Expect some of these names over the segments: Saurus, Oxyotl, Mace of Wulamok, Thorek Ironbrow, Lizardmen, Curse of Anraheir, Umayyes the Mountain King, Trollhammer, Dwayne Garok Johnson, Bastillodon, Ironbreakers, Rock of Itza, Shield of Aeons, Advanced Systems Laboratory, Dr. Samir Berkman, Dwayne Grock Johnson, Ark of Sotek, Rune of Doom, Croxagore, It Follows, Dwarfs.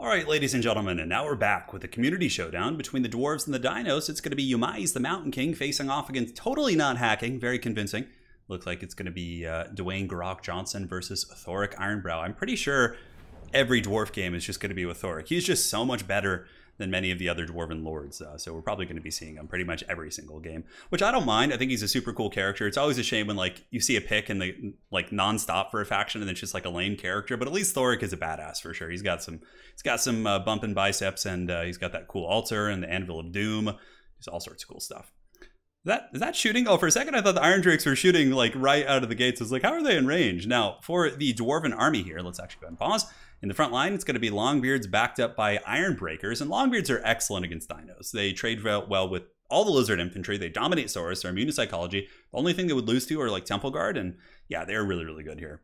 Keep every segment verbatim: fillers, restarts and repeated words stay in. Alright, ladies and gentlemen, and now we're back with a community showdown between the Dwarves and the Dinos. It's going to be Umayyes the Mountain King facing off against Totally Not Hacking. Very convincing. Looks like it's going to be uh, Dwayne Garok Johnson versus Thorek Ironbrow. I'm pretty sure every Dwarf game is just going to be with Thorek. He's just so much better than many of the other Dwarven Lords. Uh, so we're probably going to be seeing him pretty much every single game, which I don't mind. I think he's a super cool character. It's always a shame when like you see a pick and they like nonstop for a faction and it's just like a lame character, but at least Thorek is a badass for sure. He's got some, he's got some uh, bumping biceps, and uh, he's got that cool altar and the Anvil of Doom. Just all sorts of cool stuff. Is that, is that shooting? Oh, for a second, I thought the Iron Drakes were shooting like right out of the gates. I was like, how are they in range? Now, for the Dwarven army here, let's actually go ahead and pause. In the front line, it's going to be Longbeards backed up by Ironbreakers, and Longbeards are excellent against dinos. They trade well with all the Lizard Infantry. They dominate Saurus. They're immune to Psychology. The only thing they would lose to are like Temple Guard, and yeah, they're really, really good here.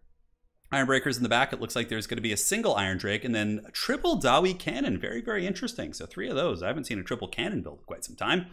Ironbreakers in the back, it looks like there's going to be a single Iron Drake, and then a triple Dawi Cannon. Very, very interesting. So three of those. I haven't seen a triple Cannon build in quite some time.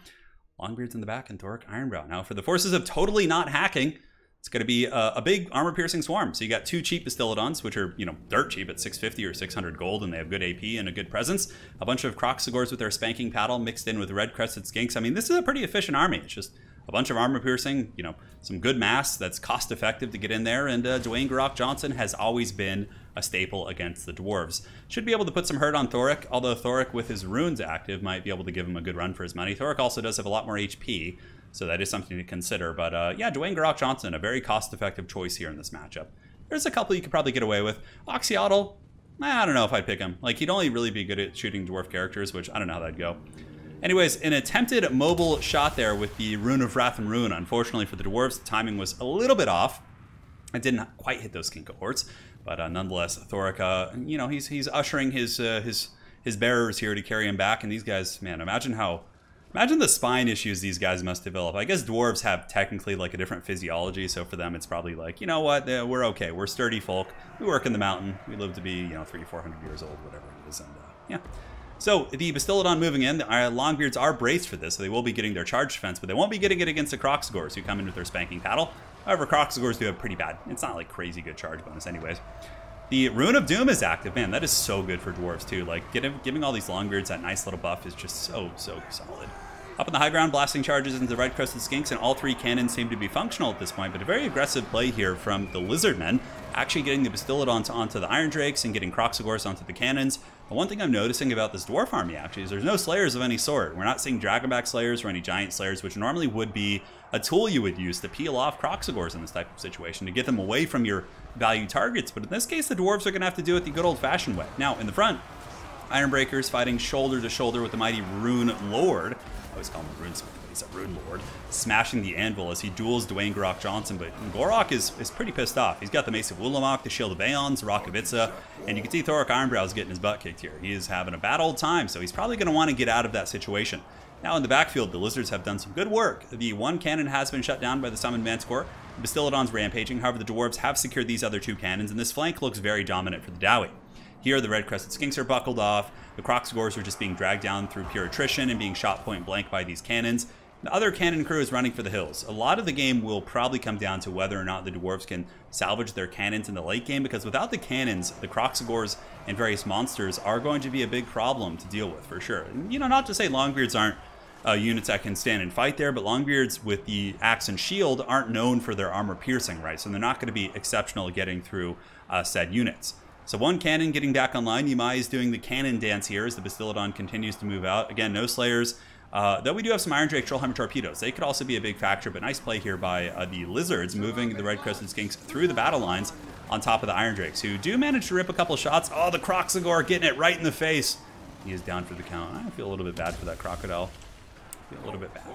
Longbeards in the back and Thorek Ironbrow. Now, for the forces of Totally Not Hacking, it's going to be a, a big armor-piercing swarm. So you got two cheap Bastillodons, which are, you know, dirt cheap at six fifty or six hundred gold, and they have good A P and a good presence. A bunch of Croxagores with their spanking paddle mixed in with red-crested skinks. I mean, this is a pretty efficient army. It's just a bunch of armor-piercing, you know, some good mass that's cost-effective to get in there. And uh, Dwayne Garok Johnson has always been a staple against the Dwarves. Should be able to put some hurt on Thorek, although Thorek, with his runes active, might be able to give him a good run for his money. Thorek also does have a lot more H P. So that is something to consider. But uh, yeah, Dwayne Garok Johnson, a very cost-effective choice here in this matchup. There's a couple you could probably get away with. Oxyotl, I don't know if I'd pick him. Like, he'd only really be good at shooting Dwarf characters, which I don't know how that'd go. Anyways, an attempted mobile shot there with the Rune of Wrath and Ruin. Unfortunately for the Dwarves, the timing was a little bit off. It didn't quite hit those skin cohorts. But uh, nonetheless, Thorek, uh, you know, he's he's ushering his, uh, his, his bearers here to carry him back. And these guys, man, imagine how... Imagine the spine issues these guys must develop. I guess Dwarves have technically like a different physiology, so for them it's probably like, you know what, we're okay. We're sturdy folk. We work in the mountain. We live to be, you know, three, four hundred years old, whatever it is. And uh, yeah. So the Bastillodon moving in, our Longbeards are braced for this, so they will be getting their charge defense, but they won't be getting it against the Croxagores, who come in with their spanking paddle. However, Croxagores do have pretty bad. It's not like crazy good charge bonus, anyways. The Rune of Doom is active. Man, that is so good for Dwarves, too. Like, getting, giving all these Longbeards that nice little buff is just so, so solid. Up on the high ground, blasting charges into the red-crested skinks, and all three cannons seem to be functional at this point, but a very aggressive play here from the Lizardmen, actually getting the Bastillodons onto the Iron Drakes and getting Croxagores onto the cannons. The one thing I'm noticing about this Dwarf army, actually, is there's no Slayers of any sort. We're not seeing Dragonback Slayers or any Giant Slayers, which normally would be a tool you would use to peel off Croxagores in this type of situation, to get them away from your value targets. But in this case, the Dwarves are going to have to do it the good old-fashioned way. Now, in the front, Ironbreakers fighting shoulder-to-shoulder with the mighty Rune Lord. I always call him a Rune Smith, but he's a Rune Lord. Smashing the anvil as he duels Dwayne Garok Johnson, but Gorok is, is pretty pissed off. He's got the Mace of Wulamok, the Shield of Aeons, Rock of Itza, and you can see Thorek Ironbrow is getting his butt kicked here. He is having a bad old time, so he's probably going to want to get out of that situation. Now in the backfield, the Lizards have done some good work. The one cannon has been shut down by the Summoned Manticore. The Bastillodon's rampaging. However, the Dwarves have secured these other two cannons, and this flank looks very dominant for the Dowie. Here, the red-crested skinks are buckled off. The Croxagores are just being dragged down through pure attrition and being shot point-blank by these cannons. The other cannon crew is running for the hills. A lot of the game will probably come down to whether or not the Dwarves can salvage their cannons in the late game, because without the cannons, the Croxagores and various monsters are going to be a big problem to deal with, for sure. And, you know, not to say Longbeards aren't Uh, units that can stand and fight there, but Longbeards with the axe and shield aren't known for their armor piercing, right? So they're not going to be exceptional at getting through uh, said units. So one cannon getting back online. Umayyes is doing the cannon dance here as the Bastillodon continues to move out. Again, no Slayers. Uh, though we do have some Iron Drake Trollhammer torpedoes. They could also be a big factor, but nice play here by uh, the Lizards, moving the red-crested skinks through the battle lines on top of the Iron Drakes, who do manage to rip a couple shots. Oh, the Croxagore getting it right in the face. He is down for the count. I feel a little bit bad for that crocodile. A little bit bad.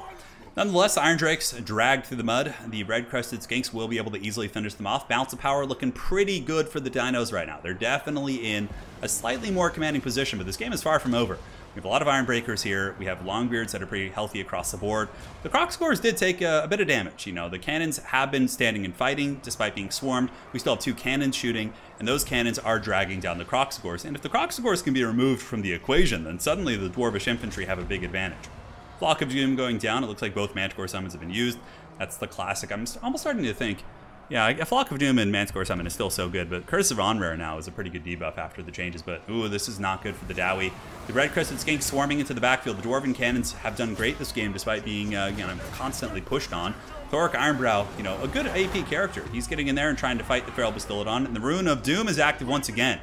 Nonetheless, the Iron Drakes dragged through the mud. The red-crested skinks will be able to easily finish them off. Bounce of power looking pretty good for the dinos right now. They're definitely in a slightly more commanding position, but this game is far from over. We have a lot of Iron Breakers here. We have Longbeards that are pretty healthy across the board. The Croxagores did take a, a bit of damage. You know, the cannons have been standing and fighting despite being swarmed. We still have two cannons shooting, and those cannons are dragging down the Croxagores. And if the Croxagores can be removed from the equation, then suddenly the Dwarvish infantry have a big advantage. Flock of Doom going down. It looks like both Manticore summons have been used. That's the classic. I'm almost starting to think Yeah, a Flock of Doom and Manticore Summon is still so good, but Curse of Anraheir now is a pretty good debuff after the changes, but ooh, this is not good for the Dowie. The Red-Crested Skink swarming into the backfield. The Dwarven Cannons have done great this game despite being uh, you know, constantly pushed on. Thorek Ironbrow, you know, a good A P character. He's getting in there and trying to fight the Feral Bastillodon, and the Rune of Doom is active once again.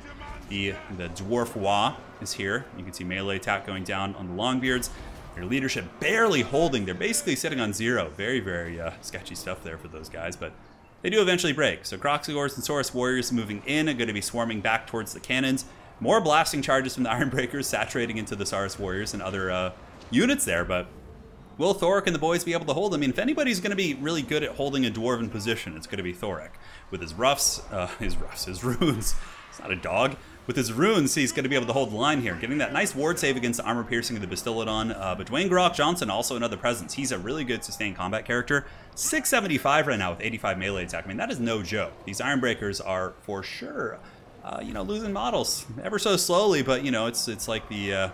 The, the Dwarf Wah is here. You can see melee attack going down on the Longbeards. Their leadership barely holding. They're basically sitting on zero. Very, very uh, sketchy stuff there for those guys, but they do eventually break. So Croxagores and Saurus Warriors moving in are going to be swarming back towards the cannons. More blasting charges from the Ironbreakers saturating into the Saurus Warriors and other uh, units there, but will Thorek and the boys be able to hold? I mean, if anybody's going to be really good at holding a Dwarven position, it's going to be Thorek. With his roughs, uh, his roughs, his runes. It's not a dog. With his runes, he's going to be able to hold the line here, getting that nice ward save against the armor piercing of the Bastillodon. Uh, but Dwayne Grock Johnson, also another presence. He's a really good sustained combat character. six seventy-five right now with eighty-five melee attack. I mean, that is no joke. These Ironbreakers are for sure, uh, you know, losing models ever so slowly. But you know, it's it's like the uh,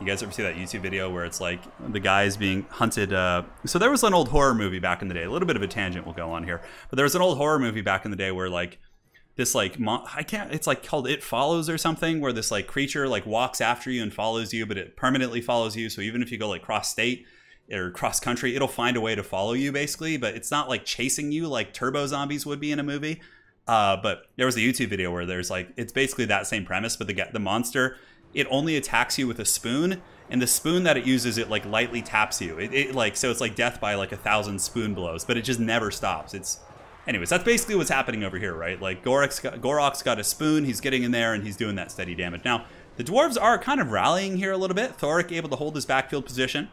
you guys ever see that YouTube video where it's like the guy's being hunted? Uh, so there was an old horror movie back in the day. A little bit of a tangent will go on here, but there was an old horror movie back in the day where like. This like mo I can't. It's like called It Follows or something, where this like creature like walks after you and follows you, but it permanently follows you. So even if you go like cross state or cross country, it'll find a way to follow you basically. But it's not like chasing you like turbo zombies would be in a movie. Uh, but there was a YouTube video where there's like it's basically that same premise, but the the monster it only attacks you with a spoon, and the spoon that it uses it like lightly taps you. It, it like so it's like death by like a thousand spoon blows, but it just never stops. It's Anyways, that's basically what's happening over here, right? Like, Gorok's got, Gorok's got a spoon, he's getting in there, and he's doing that steady damage. Now, the Dwarves are kind of rallying here a little bit. Thorek able to hold his backfield position.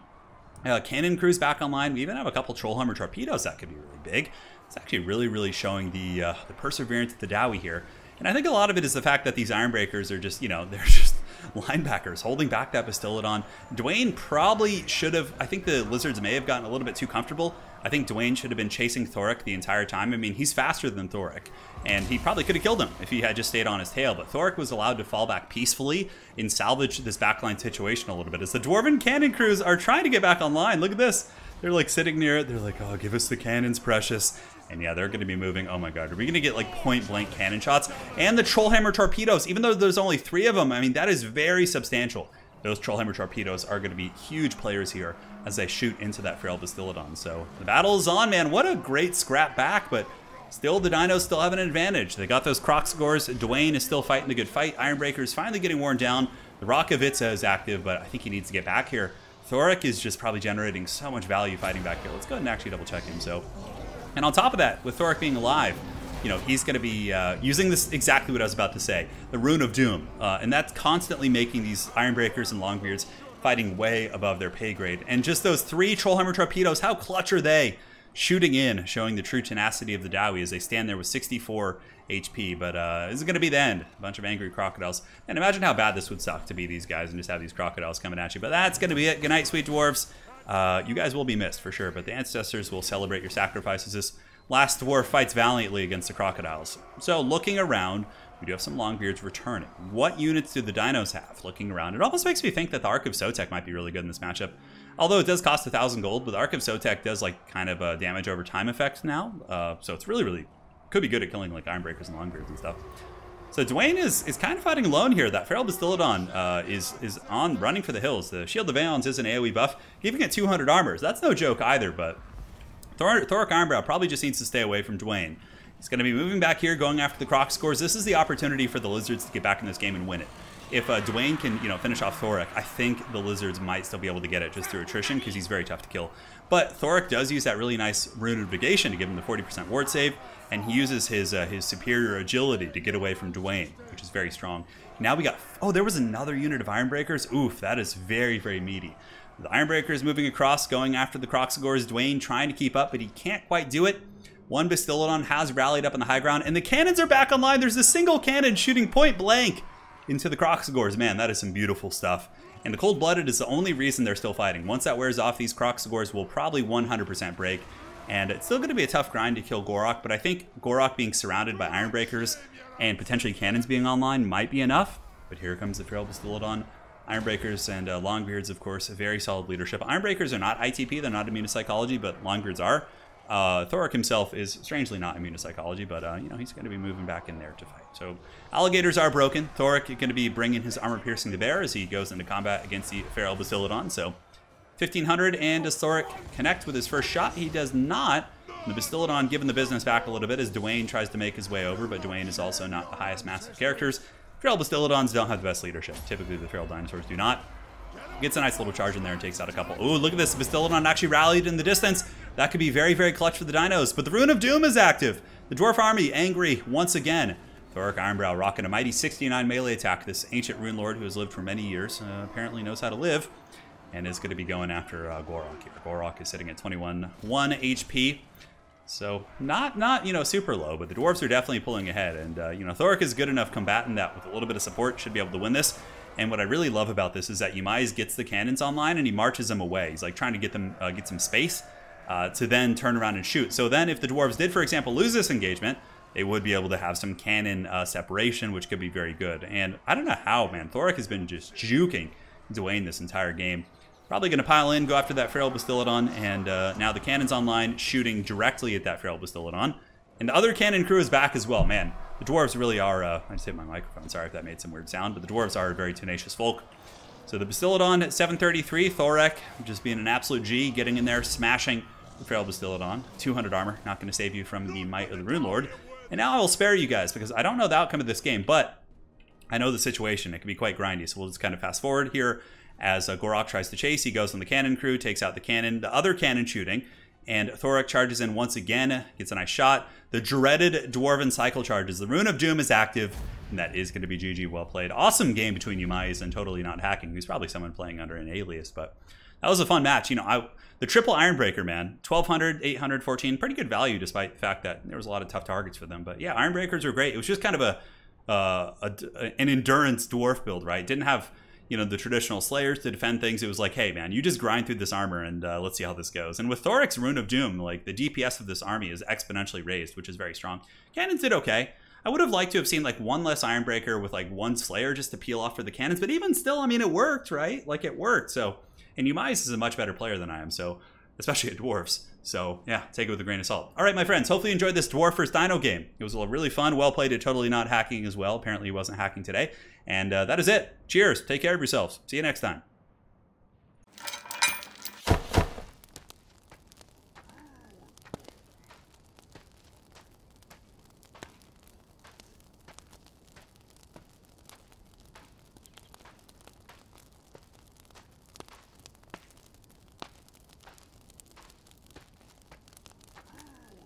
Uh, Cannon Crew's back online. We even have a couple Trollhammer Torpedoes that could be really big. It's actually really, really showing the uh, the perseverance of the Dowie here. And I think a lot of it is the fact that these Ironbreakers are just, you know, they're just linebackers holding back that Bastillodon. Dwayne probably should have, I think the Lizards may have gotten a little bit too comfortable. I think Dwayne should have been chasing Thorek the entire time. I mean, he's faster than Thorek, and he probably could have killed him if he had just stayed on his tail, but Thorek was allowed to fall back peacefully and salvage this backline situation a little bit as the Dwarven Cannon Crews are trying to get back online. Look at this. They're like sitting near it. They're like, oh, give us the cannons, precious. And yeah, they're going to be moving. Oh my God. Are we going to get like point blank cannon shots? And the Trollhammer Torpedoes, even though there's only three of them, I mean, that is very substantial. Those Trollhammer Torpedoes are going to be huge players here as they shoot into that Feral Bastillodon. So the battle is on, man. What a great scrap back, but still the Dinos still have an advantage. They got those Croxagores. Dwayne is still fighting the good fight. Ironbreaker's finally getting worn down. The Rock of Itza is active, but I think he needs to get back here. Thorek is just probably generating so much value fighting back here. Let's go ahead and actually double check him. So, and on top of that, with Thorek being alive, you know, he's going to be uh, using this exactly what I was about to say, the Rune of Doom. Uh, and that's constantly making these Ironbreakers and Longbeards fighting way above their pay grade. And just those three Trollhammer Torpedoes, how clutch are they? Shooting in, showing the true tenacity of the Dowie as they stand there with sixty-four H P. But uh, this is going to be the end. A bunch of angry crocodiles. And imagine how bad this would suck to be these guys and just have these crocodiles coming at you. But that's going to be it. Good night, sweet dwarves. Uh, you guys will be missed for sure, but the ancestors will celebrate your sacrifices. This last dwarf fights valiantly against the crocodiles. So looking around, we do have some Longbeards returning. What units do the Dinos have? Looking around, it almost makes me think that the Ark of Sotek might be really good in this matchup. Although it does cost a thousand gold, but the Ark of Sotek does like kind of a damage over time effect now. Uh, so it's really, really could be good at killing like Ironbreakers and Longbeards and stuff. So Dwayne is, is kind of fighting alone here. That Feral Bastillodon uh, is, is on running for the hills. The Shield of Aeons is an AoE buff, giving it two hundred armors. That's no joke either, but Thor Thorek Ironbrow probably just needs to stay away from Dwayne. He's going to be moving back here, going after the Croxagores. This is the opportunity for the Lizards to get back in this game and win it. If uh, Dwayne can, you know, finish off Thorek, I think the Lizards might still be able to get it just through attrition because he's very tough to kill. But Thorek does use that really nice Rune of Negation to give him the forty percent ward save, and he uses his uh, his superior agility to get away from Dwayne, which is very strong. Now we got, oh, there was another unit of Ironbreakers. Oof, that is very, very meaty. The Ironbreakers moving across, going after the Croxagores. Dwayne trying to keep up, but he can't quite do it. One Bastillodon has rallied up on the high ground, and the cannons are back online. There's a single cannon shooting point blank into the Croxagores. Man, that is some beautiful stuff. And the Cold-Blooded is the only reason they're still fighting. Once that wears off, these Croxagores will probably one hundred percent break. And it's still going to be a tough grind to kill Gorok, but I think Gorok being surrounded by Ironbreakers and potentially cannons being online might be enough. But here comes the Feral Bastillodon. Ironbreakers and uh, Longbeards, of course, a very solid leadership. Ironbreakers are not I T P, they're not immune to psychology, but Longbeards are. Uh, Thorek himself is strangely not immune to psychology, but uh, you know, he's going to be moving back in there to fight. So alligators are broken. Thorek is going to be bringing his armor piercing to bear as he goes into combat against the feral Basilodon. So fifteen hundred, and does Thorek connect with his first shot? He does not. The Basilodon giving the business back a little bit as Dwayne tries to make his way over, but Dwayne is also not the highest mass of characters. Feral Basilodons don't have the best leadership. Typically, the feral dinosaurs do not. Gets a nice little charge in there and takes out a couple. Ooh, look at this. Basilodon actually rallied in the distance. That could be very, very clutch for the dinos. But the Rune of Doom is active. The Dwarf Army angry once again. Thorek Ironbrow rocking a mighty sixty-nine melee attack. This ancient Rune Lord who has lived for many years uh, apparently knows how to live and is going to be going after uh, Gorok here. Gorok is sitting at twenty-one one H P. So not, not you know, super low, but the Dwarves are definitely pulling ahead. And, uh, you know, Thorek is good enough combatant that with a little bit of support should be able to win this. And what I really love about this is that Umayyes gets the cannons online and he marches them away. He's like trying to get them, uh, get some space uh, to then turn around and shoot. So then if the Dwarves did, for example, lose this engagement, they would be able to have some cannon uh, separation, which could be very good. And I don't know how, man. Thorek has been just juking Dwayne this entire game. Probably going to pile in, go after that Feral Basilodon, and uh, now the cannon's online, shooting directly at that Feral Basilodon. And the other cannon crew is back as well, man. The Dwarves really are, uh, I just hit my microphone, sorry if that made some weird sound, but the Dwarves are a very tenacious folk. So the Basilodon at seven thirty-three, Thorek just being an absolute G, getting in there, smashing the Feral Basilodon. two hundred armor, not going to save you from the might of the Rune Lord. And now I will spare you guys, because I don't know the outcome of this game, but I know the situation. It can be quite grindy, so we'll just kind of fast forward here. As uh, Gorok tries to chase, he goes on the cannon crew, takes out the cannon, the other cannon shooting, and Thorek charges in once again, gets a nice shot. The dreaded Dwarven cycle charges. The Rune of Doom is active, and that is going to be G G. Well played. Awesome game between Umayyes and Totally Not Hacking, who's probably someone playing under an alias, but that was a fun match. You know, I, the triple Ironbreaker, man, twelve hundred, eight hundred, fourteen, pretty good value despite the fact that there was a lot of tough targets for them. But yeah, Ironbreakers were great. It was just kind of a, uh, a an endurance dwarf build, right? Didn't have, you know, the traditional slayers to defend things. It was like, hey, man, you just grind through this armor and uh, let's see how this goes. And with Thorek's Rune of Doom, like, the D P S of this army is exponentially raised, which is very strong. Cannons did okay. I would have liked to have seen, like, one less Ironbreaker with, like, one Slayer just to peel off for the cannons. But even still, I mean, it worked, right? Like, it worked. So, and Umayyes is a much better player than I am, so, especially at Dwarves. So, yeah, take it with a grain of salt. All right, my friends, hopefully you enjoyed this Dwarf versus. Dino game. It was a really fun, well played, Totally Not Hacking as well. Apparently he wasn't hacking today. And uh, that is it. Cheers. Take care of yourselves. See you next time.